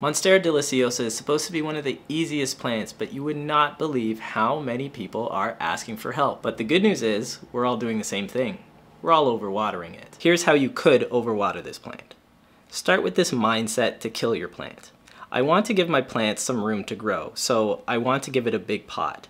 Monstera deliciosa is supposed to be one of the easiest plants, but you would not believe how many people are asking for help. But the good news is, we're all doing the same thing. We're all overwatering it. Here's how you could overwater this plant. Start with this mindset to kill your plant. I want to give my plant some room to grow, so I want to give it a big pot.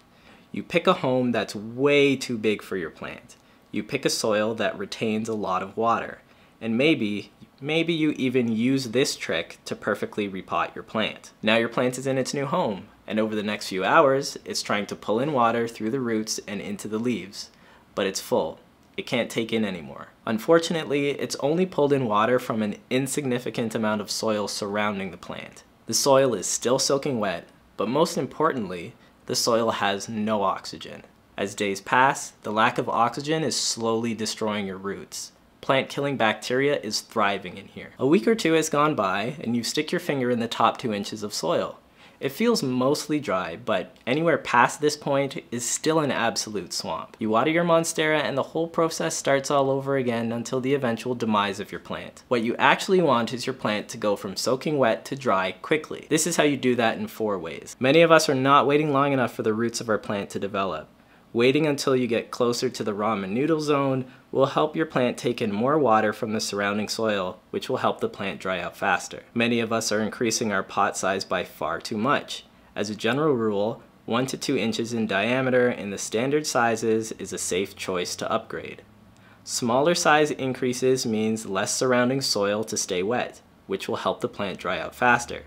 You pick a home that's way too big for your plant. You pick a soil that retains a lot of water. And maybe you even use this trick to perfectly repot your plant. Now your plant is in its new home, and over the next few hours, it's trying to pull in water through the roots and into the leaves, but it's full. It can't take in anymore. Unfortunately, it's only pulled in water from an insignificant amount of soil surrounding the plant. The soil is still soaking wet, but most importantly, the soil has no oxygen. As days pass, the lack of oxygen is slowly destroying your roots. Plant-killing bacteria is thriving in here. A week or two has gone by, and you stick your finger in the top 2 inches of soil. It feels mostly dry, but anywhere past this point is still an absolute swamp. You water your Monstera, and the whole process starts all over again until the eventual demise of your plant. What you actually want is your plant to go from soaking wet to dry quickly. This is how you do that in 4 ways. Many of us are not waiting long enough for the roots of our plant to develop. Waiting until you get closer to the ramen noodle zone will help your plant take in more water from the surrounding soil, which will help the plant dry out faster. Many of us are increasing our pot size by far too much. As a general rule, 1 to 2 inches in diameter in the standard sizes is a safe choice to upgrade. Smaller size increases means less surrounding soil to stay wet, which will help the plant dry out faster.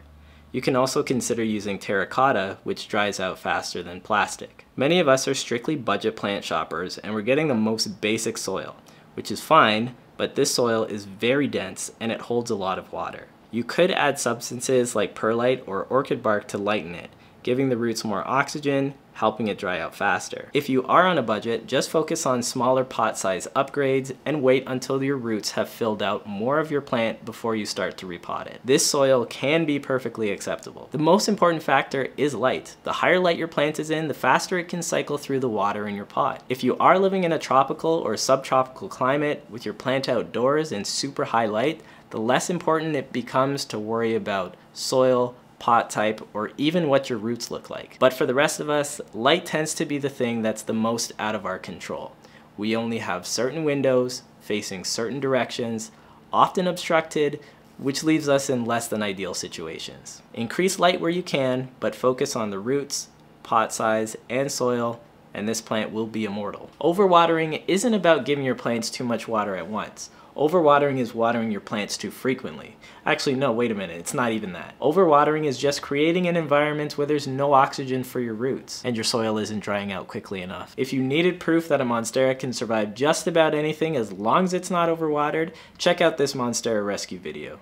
You can also consider using terracotta, which dries out faster than plastic. Many of us are strictly budget plant shoppers, and we're getting the most basic soil, which is fine, but this soil is very dense and it holds a lot of water. You could add substances like perlite or orchid bark to lighten it, giving the roots more oxygen, helping it dry out faster. If you are on a budget, just focus on smaller pot size upgrades and wait until your roots have filled out more of your plant before you start to repot it. This soil can be perfectly acceptable. The most important factor is light. The higher light your plant is in, the faster it can cycle through the water in your pot. If you are living in a tropical or subtropical climate with your plant outdoors in super high light, the less important it becomes to worry about soil, pot type, or even what your roots look like. But for the rest of us, light tends to be the thing that's the most out of our control. We only have certain windows, facing certain directions, often obstructed, which leaves us in less than ideal situations. Increase light where you can, but focus on the roots, pot size, and soil, and this plant will be immortal. Overwatering isn't about giving your plants too much water at once. Overwatering is watering your plants too frequently. Actually, no, wait a minute, it's not even that. Overwatering is just creating an environment where there's no oxygen for your roots and your soil isn't drying out quickly enough. If you needed proof that a Monstera can survive just about anything as long as it's not overwatered, check out this Monstera rescue video.